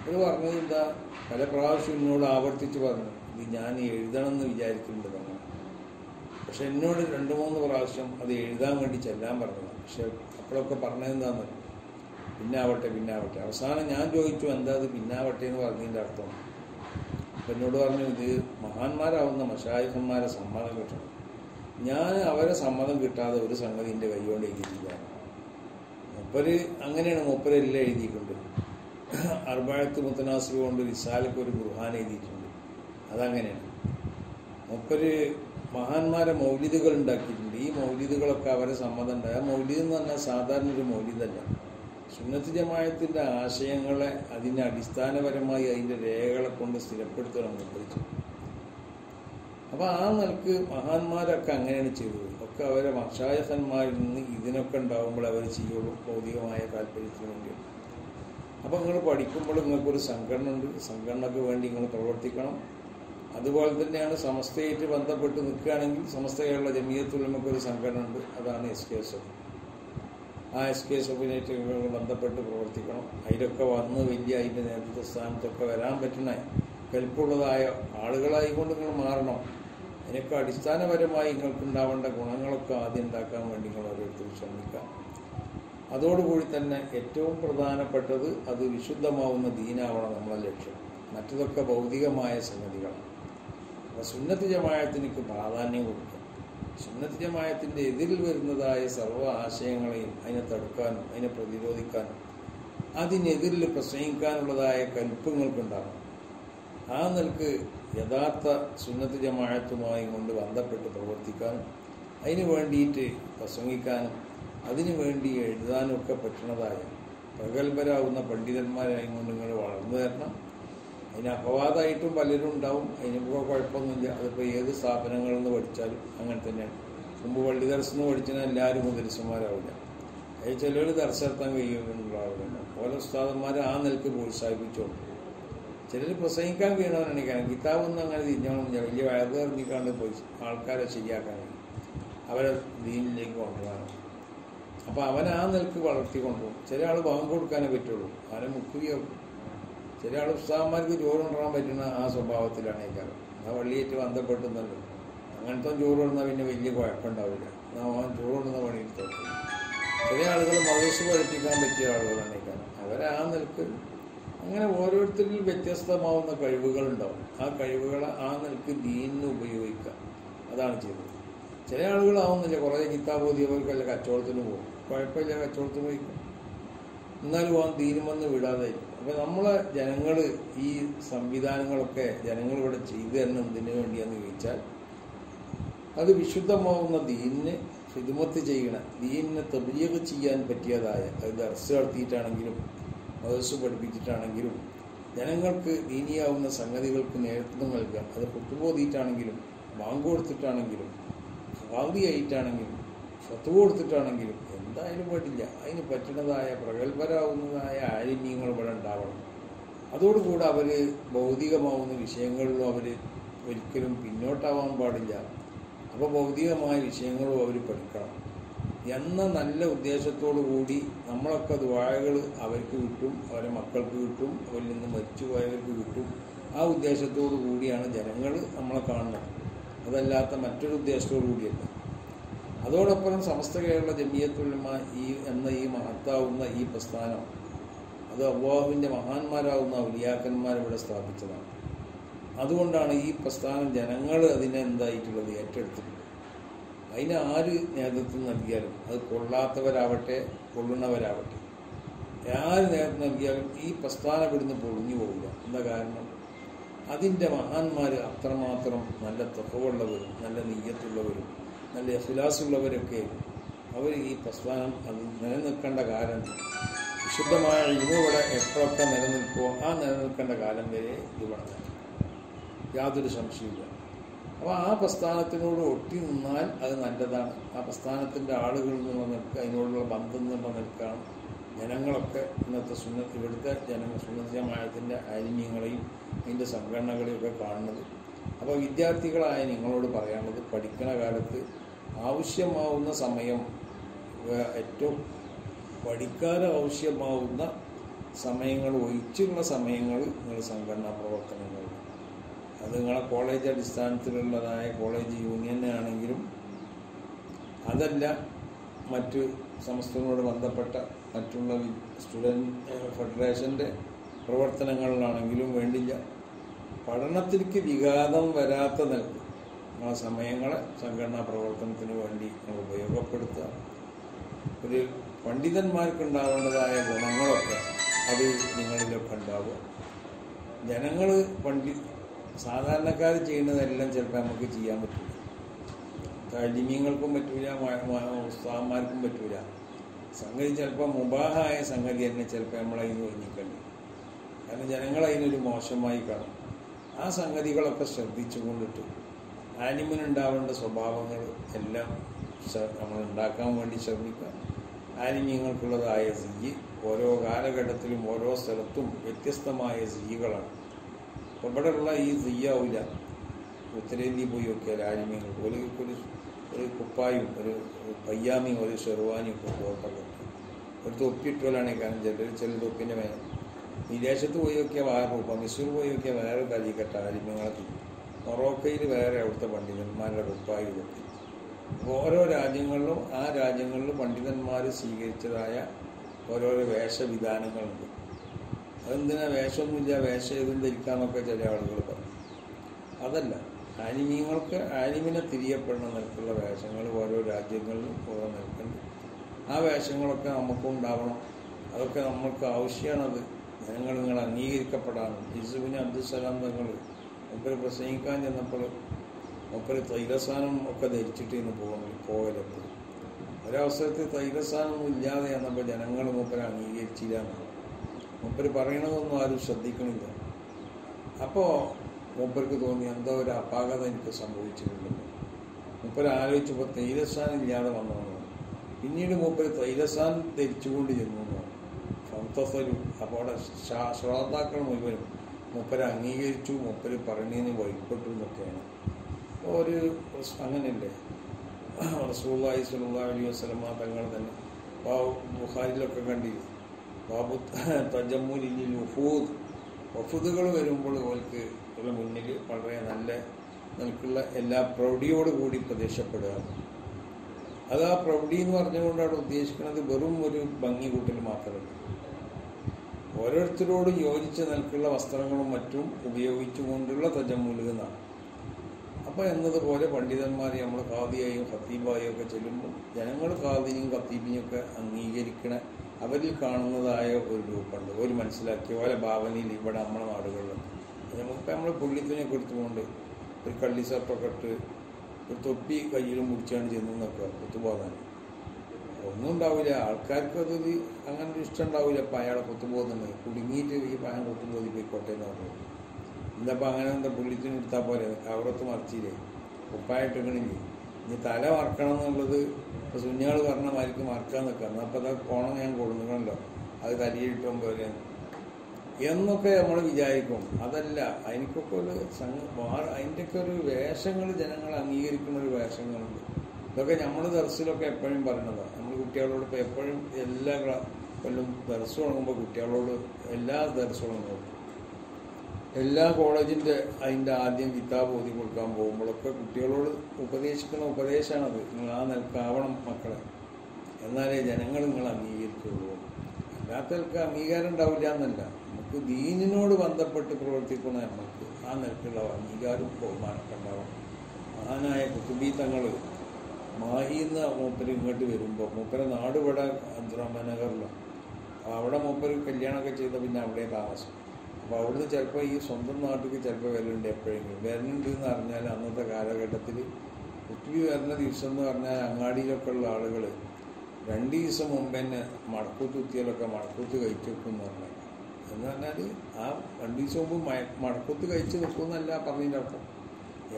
അവർ പറഞ്ഞത് എന്താ, പല പ്രാവശ്യം എന്നോട് ആവർത്തിച്ച് പറഞ്ഞു ഇത് ഞാൻ എഴുതണം എന്ന് വിചാരിക്കേണ്ടതാണ്. പക്ഷെ എന്നോട് രണ്ട് മൂന്ന് പ്രാവശ്യം അത് എഴുതാൻ വേണ്ടി ചെല്ലാൻ പറഞ്ഞു. പക്ഷെ അപ്പോഴൊക്കെ പറഞ്ഞതെന്താന്ന്, പിന്നാവട്ടെ പിന്നാവട്ടെ. അവസാനം ഞാൻ ചോദിച്ചു എന്താ അത് പിന്നാവട്ടെ എന്ന് പറഞ്ഞതിൻ്റെ അർത്ഥം. അപ്പം എന്നോട് പറഞ്ഞു ഇത് മഹാന്മാരാവുന്ന മശായിഖന്മാരെ സമ്മതം കിട്ടണം. ഞാൻ അവരെ സമ്മതം കിട്ടാതെ ഒരു സംഗതി എൻ്റെ കൈകൊണ്ട് എഴുതിയിട്ടില്ല. മുപ്പര് അങ്ങനെയാണ്, മുപ്പരെല്ലാം എഴുതിയിട്ടുണ്ട്. അർബഅത്ത് മുത്തനാസിബ് കൊണ്ട് റിസാലക്ക് ഒരു ഖുർആൻ എഴുതിയിട്ടുണ്ട്, അതങ്ങനെയാണ്. മുപ്പര് മഹാന്മാരെ മൗലിദുകൾ ഉണ്ടാക്കിയിട്ടുണ്ട്. ഈ മൗലിദുകളൊക്കെ അവരെ സമ്മതം ഉണ്ടായ മൗലിദ് എന്ന് പറഞ്ഞാൽ സാധാരണ ഒരു മൗലിദല്ല. സുന്നത്ത് ജമാഅത്തിൻ്റെ ആശയങ്ങളെ അതിൻ്റെ അടിസ്ഥാനപരമായി അതിൻ്റെ രേഖകളെ കൊണ്ട് സ്ഥിരപ്പെടുത്തണം നിർദ്ദേശിച്ചു. അപ്പോൾ ആ നിലക്ക് മഹാന്മാരൊക്കെ അങ്ങനെയാണ് ചെയ്തത്. ഒക്കെ അവരെ മശായിഖന്മാരിൽ നിന്ന് ഇതിനൊക്കെ ഉണ്ടാകുമ്പോൾ അവർ ചെയ്യുള്ളൂ, ഭൗതികമായ താല്പര്യത്തിന് വേണ്ടിയാണ്. അപ്പോൾ നിങ്ങൾ പഠിക്കുമ്പോൾ നിങ്ങൾക്കൊരു സംഘടന ഉണ്ട്, സംഘടനയ്ക്ക് വേണ്ടി നിങ്ങൾ പ്രവർത്തിക്കണം. അതുപോലെ തന്നെയാണ് സമസ്തയായിട്ട് ബന്ധപ്പെട്ട് നിൽക്കുകയാണെങ്കിൽ സമസ്തയുള്ള ജമീയത്തുൽ ഉലമക്കൊരു സംഘടന ഉണ്ട്, അതാണ് എസ് കെ എസ് എഫ്. ആ എസ് കെ എസ് എഫിനായിട്ട് ബന്ധപ്പെട്ട് പ്രവർത്തിക്കണം. അതിലൊക്കെ വന്ന് വലിയ അതിൻ്റെ നേതൃത്വ സ്ഥാനത്തൊക്കെ വരാൻ പറ്റുന്ന കെൽപ്പുള്ളതായ ആളുകളായിക്കൊണ്ട് നിങ്ങൾ മാറണം. അതിനൊക്കെ അടിസ്ഥാനപരമായി നിങ്ങൾക്കുണ്ടാവേണ്ട ഗുണങ്ങളൊക്കെ ആദ്യം ഉണ്ടാക്കാൻ വേണ്ടി നിങ്ങൾ ഓരോരുത്തരും ശ്രമിക്കാം. അതോടുകൂടി തന്നെ ഏറ്റവും പ്രധാനപ്പെട്ടത് അത് വിശുദ്ധമാവുന്ന ദീനാവണം നമ്മളെ ലക്ഷ്യം. മറ്റതൊക്കെ ഭൗതികമായ സംഗതികളാണ്. അപ്പോൾ സുന്നത്ത് ജമാഅത്തിനൊക്കെ പ്രാധാന്യം കൊടുക്കുക. സുന്നത്ത് ജമാഅത്തിൻ്റെ എതിരിൽ വരുന്നതായ സർവ്വ ആശയങ്ങളെയും അതിനെ തടുക്കാനും അതിനെ പ്രതിരോധിക്കാനും അതിനെതിരിൽ പ്രസംഗിക്കാനുള്ളതായ കൽപ്പങ്ങൾക്കുണ്ടാകണം. ആ നിലക്ക് യഥാർത്ഥ സുന്നത്ത് ജമാഅത്തുമായി കൊണ്ട് ബന്ധപ്പെട്ട് പ്രവർത്തിക്കാനും അതിന് വേണ്ടിയിട്ട് പ്രസംഗിക്കാനും അതിനു വേണ്ടി എഴുതാനും ഒക്കെ പറ്റുന്നതായ പ്രഗത്ഭരാകുന്ന പണ്ഡിതന്മാരായി കൊണ്ട് നിങ്ങൾ വളർന്നു തരണം. അതിന് അപവാദമായിട്ടും പലരും ഉണ്ടാവും, അതിനിപ്പോൾ കുഴപ്പമൊന്നുമില്ല. അതിപ്പോൾ ഏത് സ്ഥാപനങ്ങളിൽ നിന്ന് പഠിച്ചാലും അങ്ങനെ തന്നെയാണ്. മുമ്പ് പള്ളി ദർശനം പഠിച്ചാൽ എല്ലാവരും മുദരിസന്മാരാവില്ല. അത് ചിലർ ദർശനത്താൻ കഴിയുന്നുണ്ടാവില്ല. ഓരോ ഉസ്താദന്മാരെ ആ നിലക്ക് പ്രോത്സാഹിപ്പിച്ചോളൂ. ചിലർ പ്രസംഗിക്കാൻ വീണവനാണെങ്കിൽ കിതാബൊന്നും അങ്ങനെ തിരിഞ്ഞോണം, വലിയ വഴക്ക് എറിഞ്ഞിക്കാണ്ട് പോയി ആൾക്കാരെ ശരിയാക്കാനാണ്, അവരെ ദീനിലേക്ക് കൊണ്ടുപോകാനാണ്. അപ്പോൾ അവൻ ആ നിലക്ക് വളർത്തി കൊണ്ടുപോകും. ചില ആൾ ബാങ്ക് കൊടുക്കാനേ പറ്റുള്ളൂ, അവനെ മുക്കുകയാവും. ചില ആൾ ഉത്സാഹന്മാർക്ക് ചോറ് കൊണ്ടുവരാൻ പറ്റുന്ന ആ സ്വഭാവത്തിലാണ് ഈ കാരണം. ആ പള്ളിയേറ്റ് ബന്ധപ്പെട്ടുന്നുണ്ട് അങ്ങനത്തെ ചോറ് കൊണ്ടുവന്നാൽ പിന്നെ വലിയ കുഴപ്പമുണ്ടാവില്ല, എന്നാൽ അവൻ ചോറ് കൊണ്ടുവന്ന പണിയെടുത്തു. ചില ആളുകൾ മദ്രസ പഠിപ്പിക്കാൻ പറ്റിയ ആളുകളാണ് ഈ കാരണം. അവരെ ആ നിലക്ക് അങ്ങനെ ഓരോരുത്തരിൽ വ്യത്യസ്തമാവുന്ന കഴിവുകളുണ്ടാവും. ആ കഴിവുകളെ ആ നിലക്ക് ദീനിന് ഉപയോഗിക്കുക, അതാണ് ചെയ്തത്. ചില ആളുകളാവുന്നില്ല, കുറേ കിത്താബോധിയവർക്കല്ല കച്ചവടത്തിന് പോകും, കുഴപ്പമില്ല കച്ചവടത്തിന് പോയി, എന്നാലും ആ തീരുമെന്ന് വിടാതെ. അപ്പോൾ നമ്മളെ ജനങ്ങൾ ഈ സംവിധാനങ്ങളൊക്കെ ജനങ്ങളിവിടെ ചെയ്തു തരണം. ഇതിനു വേണ്ടിയാണെന്ന് ചോദിച്ചാൽ അത് വിശുദ്ധമാവുന്ന ദീനിനെ ഹിദ്മത്ത് ചെയ്യണം, ദീനിനെ തബ്ലീഗ് ചെയ്യാൻ പറ്റിയതായ, അത് ദർസ് നടത്തിയിട്ടാണെങ്കിലും മദ്രസ പഠിപ്പിച്ചിട്ടാണെങ്കിലും ജനങ്ങൾക്ക് ദീനിയാവുന്ന സംഗതികൾക്ക് നേതൃത്വം നൽകുക. അത് കുത്തുബോധിയിട്ടാണെങ്കിലും ബാങ്ക് കൊടുത്തിട്ടാണെങ്കിലും ഭാവിയായിട്ടാണെങ്കിലും ഫത്വ കൊടുത്തിട്ടാണെങ്കിലും എന്തായാലും പറ്റില്ല. അതിന് പറ്റുന്നതായ പ്രഗത്ഭരാകുന്നതായ ആലിന്യങ്ങൾ ഇവിടെ ഉണ്ടാവണം. അതോടുകൂടെ അവർ ഭൗതികമാവുന്ന വിഷയങ്ങളിലും അവർ ഒരിക്കലും പിന്നോട്ടാവാൻ പാടില്ല. അപ്പോൾ ഭൗതികമായ വിഷയങ്ങളും അവർ പഠിക്കണം എന്ന നല്ല ഉദ്ദേശത്തോടു കൂടി നമ്മളൊക്കെ ദുആകൾ അവർക്ക് കിട്ടും, അവരെ മക്കൾക്ക് കിട്ടും, അവരിൽ നിന്ന് മരിച്ചുപോയവർക്ക് കിട്ടും. ആ ഉദ്ദേശത്തോടു കൂടിയാണ് ജനങ്ങൾ നമ്മളെ കാണുന്നത്, അതല്ലാത്ത മറ്റൊരു ഉദ്ദേശത്തോടു കൂടിയല്ല. ആ അതോടൊപ്പം സമസ്ത കേരള ജംഇയ്യത്തുൽ ഉലമ ഈ എന്ന ഈ മഹത്താവുന്ന ഈ പ്രസ്ഥാനം അത് അല്ലാഹുവിൻ്റെ മഹാന്മാരാകുന്ന ഔലിയാക്കന്മാർ ഇവിടെ സ്ഥാപിച്ചതാണ്. അതുകൊണ്ടാണ് ഈ പ്രസ്ഥാനം ജനങ്ങൾ അതിനെ എന്തായിട്ടുള്ളത് ഏറ്റെടുത്തിട്ടുള്ളത്. അതിന് ആര് നേതൃത്വം നൽകിയാലും അത് കൊള്ളാത്തവരാവട്ടെ കൊള്ളുന്നവരാവട്ടെ ആര് നേതൃത്വം നൽകിയാലും ഈ പ്രസ്ഥാനം ഇവിടുന്ന് പൊളിഞ്ഞു പോകില്ല. എന്താ കാരണം? അതിൻ്റെ മഹാന്മാർ അത്രമാത്രം നല്ല ത്വഖ്വയുള്ളവരും നല്ല നിയ്യത്തുള്ളവരും നല്ല ഇഖ്ലാസുള്ളവരൊക്കെ അവർ ഈ പ്രസ്ഥാനം അത് നിലനിൽക്കേണ്ട കാലം വിശുദ്ധമായ ഇന്നുകൂടെ എപ്പോഴൊക്കെ നിലനിൽക്കുമോ ആ നിലനിൽക്കേണ്ട കാലം വരെ ഇത് വളരാൻ യാതൊരു സംശയമില്ല. അപ്പോൾ ആ പ്രസ്ഥാനത്തിനോട് ഒട്ടി നിന്നാൽ അത് നല്ലതാണ്. ആ പ്രസ്ഥാനത്തിൻ്റെ ആളുകൾ എന്നുള്ള നിൽക്കുക, അതിനോടുള്ള ബന്ധം എന്നുള്ള നിൽക്കുകയാണ് ജനങ്ങളൊക്കെ ഇന്നത്തെ സുന്നത്ത് ഇവിടുത്തെ ജന സുന്നത്ത് ജമാഅത്തിൻ്റെ ആലിമീങ്ങളെയും അതിൻ്റെ സംഘടനകളെയും ഒക്കെ കാണുന്നത്. അപ്പോൾ വിദ്യാർത്ഥികളായ നിങ്ങളോട് പറയാനുള്ളത്, പഠിക്കുന്ന കാലത്ത് ആവശ്യമാവുന്ന സമയം ഏറ്റവും പഠിക്കാൻ ആവശ്യമാവുന്ന സമയങ്ങൾ ഒഴിച്ചുള്ള സമയങ്ങൾ നിങ്ങൾ സംഘടനാ പ്രവർത്തനങ്ങൾ അത് നിങ്ങളെ കോളേജ് അടിസ്ഥാനത്തിലുള്ളതായ കോളേജ് യൂണിയനെ ആണെങ്കിലും അതല്ല മറ്റ് സമസ്തനോട് ബന്ധപ്പെട്ട മറ്റുള്ള സ്റ്റുഡൻറ് ഫെഡറേഷൻ്റെ പ്രവർത്തനങ്ങളിലാണെങ്കിലും വേണ്ടില്ല പഠനത്തിലേക്ക് വിഘാതം വരാത്ത നിലക്ക് ആ സമയങ്ങളെ സംഘടനാ പ്രവർത്തനത്തിന് വേണ്ടി നമ്മൾ ഉപയോഗപ്പെടുത്തുക. ഒരു പണ്ഡിതന്മാർക്കുണ്ടാവേണ്ടതായ ഗുണങ്ങളൊക്കെ അത് നിങ്ങളിലൊക്കെ ഉണ്ടാവുക. ജനങ്ങൾ പണ്ഡി സാധാരണക്കാർ ചെയ്യുന്നതെല്ലാം ചിലപ്പോൾ നമുക്ക് ചെയ്യാൻ പറ്റില്ല. താലിമീങ്ങൾക്കും പറ്റൂല, ഉസ്താദന്മാർക്കും പറ്റൂല. സംഗതി ചിലപ്പോൾ മുബാഹായ സംഗതി തന്നെ ചിലപ്പോൾ നമ്മളതിന് ഒഴിഞ്ഞിക്കണ്ടി, കാരണം ജനങ്ങളതിനൊരു മോശമായി കാണും. ആ സംഗതികളൊക്കെ ശ്രദ്ധിച്ചു കൊണ്ടിട്ട് ആലിമിനുണ്ടാവേണ്ട സ്വഭാവങ്ങൾ എല്ലാം നമ്മൾ ഉണ്ടാക്കാൻ വേണ്ടി ശ്രമിക്കുക. ആലിമ്യങ്ങൾക്കുള്ളതായ സിയ്യ് ഓരോ കാലഘട്ടത്തിലും ഓരോ സ്ഥലത്തും വ്യത്യസ്തമായ സിയ്യുകളാണ്. അപ്പോൾ ഇവിടെയുള്ള ഈ സിയ്യാവില്ല ഉത്തരേന്ത്യ പോയി നോക്കിയാൽ ആലിമ്യങ്ങൾ ഒരു ഒരു കുപ്പായും ഒരു പയ്യാമിയും ഒരു ഷെർവാനിയും ഒക്കെ പോകട്ടെ ഒരു തൊപ്പിട്ടോലാണ്. കാരണം ചിലർ ചില തൊപ്പിൻ്റെ മേലെ വിദേശത്ത് പോയി നോക്കിയാൽ വേറെ രൂപ, മിസൂർ പോയി നോക്കിയാൽ വേറെ കലിക്കട്ട ആലിമ്യങ്ങളൊക്കെ, മൊറോക്കയിൽ വേറെ അവിടുത്തെ പണ്ഡിതന്മാരുടെ കുപ്പായി തൊപ്പി. അപ്പോൾ ഓരോ രാജ്യങ്ങളിലും ആ രാജ്യങ്ങളിൽ പണ്ഡിതന്മാർ സ്വീകരിച്ചതായ ഓരോരോ വേഷവിധാനങ്ങളുണ്ട്. അതെന്തിനാ വേഷമൊന്നുമില്ല, വേഷം ഏതും ധരിക്കാമെന്നൊക്കെ ചില ആളുകൾ പറയും. അതല്ല, ആലിമീങ്ങൾക്ക് ആലിമിനെ തിരിയപ്പെടുന്ന നിലക്കുള്ള വേഷങ്ങൾ ഓരോ രാജ്യങ്ങളിലും ഓരോ നിലക്കുണ്ട്. ആ വേഷങ്ങളൊക്കെ നമുക്കും ഉണ്ടാവണം. അതൊക്കെ നമ്മൾക്ക് ആവശ്യമാണത്. ജനങ്ങൾ നിങ്ങൾ അംഗീകരിക്കപ്പെടാനും ജിസുബിന് അബ്ദുസലാം തങ്ങൾ ഒപ്പര പ്രസംഗിക്കാൻ ചെന്നപ്പോൾ ഒപ്പര തൈലസാനം ഒക്കെ ധരിച്ചിട്ട് ഇന്ന് പോകുന്നു പോകലെപ്പോഴും. ഒരവസരത്തിൽ തൈലസാനൊന്നും ഇല്ലാതെ എന്നപ്പോൾ ജനങ്ങൾ മൂപ്പര അംഗീകരിച്ചില്ല എന്നാണ് മൂപ്പര് പറയണതൊന്നും ആരും ശ്രദ്ധിക്കണില്ല. അപ്പോൾ മൂപ്പർക്ക് തോന്നി എന്തോ ഒരു അപാകത എനിക്ക് സംഭവിച്ചിട്ടുണ്ടല്ലോ. മൂപ്പര് ആലോചിച്ചപ്പോൾ തൈലസാനം ഇല്ലാതെ വന്നതാണ്. പിന്നീട് മൂപ്പര് തൈലസാൻ ധരിച്ചുകൊണ്ട് ചെന്നു മുത്തസലും. അപ്പോൾ അവിടെ ശ്രോതാക്കൾ മുഴുവനും മൂപ്പര് അംഗീകരിച്ചു മൂപ്പര് പറഞ്ഞതിന് വഴിപ്പെട്ടു എന്നൊക്കെയാണ്. ഒരു അങ്ങനെയല്ലേ റസൂലുള്ളാഹി സ്വല്ലല്ലാഹു അലൈഹി വസല്ലമ തങ്ങൾ തന്നെ ബാബു ബുഖാരിയിലൊക്കെ കണ്ടില്ല ബാബു തജമ്മുലിൽ വഫൂദ് വഫൂദുകൾ വരുമ്പോൾ ഓർക്ക് ഒരു മുന്നിൽ വളരെ നല്ല നിലക്കുള്ള എല്ലാ പ്രൗഢിയോടുകൂടി പ്രത്യക്ഷപ്പെടുക. അത് ആ പ്രൗഢി എന്ന് പറഞ്ഞുകൊണ്ട് അവിടെ ഉദ്ദേശിക്കുന്നത് വെറും ഒരു ഭംഗി കൂട്ടൽ മാത്രമല്ല, ഓരോരുത്തരോടും യോജിച്ച് നിൽക്കുള്ള വസ്ത്രങ്ങളും മറ്റും ഉപയോഗിച്ചുകൊണ്ടുള്ള തജമ്മുൽ എന്നാണ്. അപ്പോൾ എന്നതുപോലെ പണ്ഡിതന്മാർ നമ്മൾ ഖാദിയായും ഖത്തീബായും ഒക്കെ ചെല്ലുമ്പോൾ ജനങ്ങൾ ഖാദിനെയും ഖത്തീബിനെയും ഒക്കെ അംഗീകരിക്കണ അവരിൽ കാണുന്നതായ ഒരു ഗ്രൂപ്പുണ്ട്. ഒരു മനസ്സിലാക്കിയ ഓരോ ഭാവനയിൽ ഇവിടെ നമ്മുടെ നാടുകളിലുണ്ട്. നമുക്കിപ്പോൾ നമ്മൾ പുള്ളിത്തിനെയൊക്കെ എടുത്തുകൊണ്ട് ഒരു കള്ളി സർട്ടൊക്കെ ഇട്ട് ഒരു തൊപ്പി കയ്യിലും മുടിച്ചാണ് ചെന്നൊക്കെ കുത്തുപോകാൻ ഒന്നും ഉണ്ടാവില്ല. ആൾക്കാർക്ക് അതൊരു അങ്ങനെ ഒരു ഇഷ്ടം ഉണ്ടാവില്ല. അപ്പം അയാളെ കുത്തുപോകുന്നുണ്ട് കുടുങ്ങിയിട്ട് ഈ പയം കുത്തുപോയി പോയിക്കോട്ടെ എന്ന് പറഞ്ഞു. ഇന്നപ്പോൾ അങ്ങനെ എന്താ പുള്ളിത്തിന് എടുത്താൽ പോലെ കവറത്ത് മറിച്ചില്ലേ ഉപ്പായിട്ട് ഇങ്ങണില്ലേ ഇനി തല മറക്കണം എന്നുള്ളത് ഇപ്പോൾ സുഞ്ഞാൾ പറഞ്ഞ മാർക്ക് മറക്കാൻ നിൽക്കുക എന്നാൽ അപ്പോൾ അത് കോണം ഞാൻ കൊടുക്കണമല്ലോ അത് തലയിട്ടും പോലെ എന്നൊക്കെ നമ്മൾ വിചാരിക്കും. അതല്ല, അതിനൊക്കെ ഒരു സംഘ അതിൻ്റെയൊക്കെ ഒരു വേഷങ്ങൾ ജനങ്ങൾ അംഗീകരിക്കുന്ന ഒരു വേഷങ്ങളുണ്ട്. ഇതൊക്കെ നമ്മൾ ദർസിലൊക്കെ എപ്പോഴും പറയണതാണ്. നമ്മൾ കുട്ടികളോട് ഇപ്പോൾ എപ്പോഴും എല്ലാ കൊല്ലും ദർസ് തുടങ്ങുമ്പോൾ കുട്ടികളോട് എല്ലാ ദർസ് തുടങ്ങുമ്പോൾ എല്ലാ കോളേജിൻ്റെ അതിൻ്റെ ആദ്യം കിതാബ് ഓതി കൊടുക്കാൻ പോകുമ്പോഴൊക്കെ കുട്ടികളോട് ഉപദേശിക്കുന്ന ഉപദേശമാണത്. നിങ്ങൾ ആ നിൽക്കാവണം മക്കളെ, എന്നാലേ ജനങ്ങൾ നിങ്ങൾ അംഗീകരിച്ചുള്ളൂ. അല്ലാത്തവർക്ക് അംഗീകാരം ഉണ്ടാവില്ല എന്നല്ല, നമുക്ക് ദീനിനോട് ബന്ധപ്പെട്ട് പ്രവർത്തിക്കുന്ന നമുക്ക് ആ നിലക്കുള്ള അംഗീകാരം ബഹുമാനമൊക്കെ ഉണ്ടാവണം. മഹാനായ കുത്തുബി തങ്ങൾ മാഹി എന്ന മൂപ്പര് ഇങ്ങോട്ട് വരുമ്പോൾ, മൂപ്പര നാട് ഇവിടെ അബ്ദുറഹ്മാനഗറിലാണ്, അവിടെ മൂപ്പര് കല്യാണമൊക്കെ ചെയ്ത പിന്നെ അവിടെ താമസം. അപ്പോൾ അവിടുന്ന് ചിലപ്പോൾ ഈ സ്വന്തം നാട്ടിലേക്ക് ചിലപ്പോൾ വരലുണ്ട്, എപ്പോഴെങ്കിലും വരലുണ്ട് എന്ന് അറിഞ്ഞാൽ അന്നത്തെ കാലഘട്ടത്തിൽ കുത്തുബി വരുന്ന ദിവസം എന്ന് പറഞ്ഞാൽ അങ്ങാടിയിലൊക്കെ ഉള്ള ആളുകൾ രണ്ട് ദിവസം മുമ്പ് തന്നെ മടക്കൂത്ത് കുത്തിയാലൊക്കെ മടക്കൂത്ത് കഴിച്ചു വെക്കും എന്ന് പറഞ്ഞാൽ, എന്ന് പറഞ്ഞാൽ ആ രണ്ട് ദിവസം മുമ്പ് മ മടക്കൂത്ത് കഴിച്ച് വെക്കുമെന്നല്ല പറഞ്ഞതിൻ്റെ അർത്ഥം.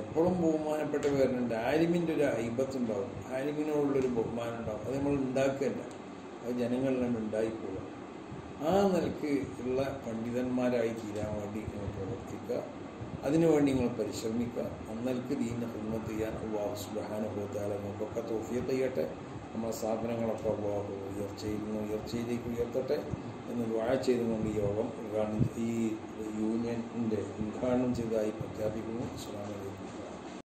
എപ്പോഴും ബഹുമാനപ്പെട്ട് വരുന്നുണ്ട്. ആലിമിൻ്റെ ഒരു ഐബത്തുണ്ടാവും, ആലിമിനോടുള്ളൊരു ബഹുമാനം ഉണ്ടാവും. അത് നമ്മൾ ഉണ്ടാക്കുകയല്ല, അത് ജനങ്ങളിലും ഉണ്ടായിപ്പോകും. ആ നിലക്ക് ഉള്ള പണ്ഡിതന്മാരായി തീരാൻ വേണ്ടി നിങ്ങൾ പ്രവർത്തിക്കുക, അതിനുവേണ്ടി നിങ്ങൾ പരിശ്രമിക്കുക. അന്നൽക്ക് ദീനിനെ ഹിദ്മത്ത് ചെയ്യാൻ അല്ലാഹു സുബ്ഹാനഹു വ തആല നമുക്കൊക്കെ തൗഫീഖ് ചെയ്യട്ടെ. നമ്മുടെ സ്ഥാപനങ്ങളൊക്കെ അല്ലാഹു ഉയർച്ചയിൽ നിന്ന് ഉയർച്ചയിലേക്ക് ഉയർത്തട്ടെ എന്ന് ദുആ ചെയ്തുകൊണ്ട് യോഗം ഉദ്ഘാടനം ഈ യൂണിയൻ്റെ ഉദ്ഘാടനം ചെയ്തതായി പ്രഖ്യാപിക്കുന്നു. അസ്സലാമു അലൈക്കും.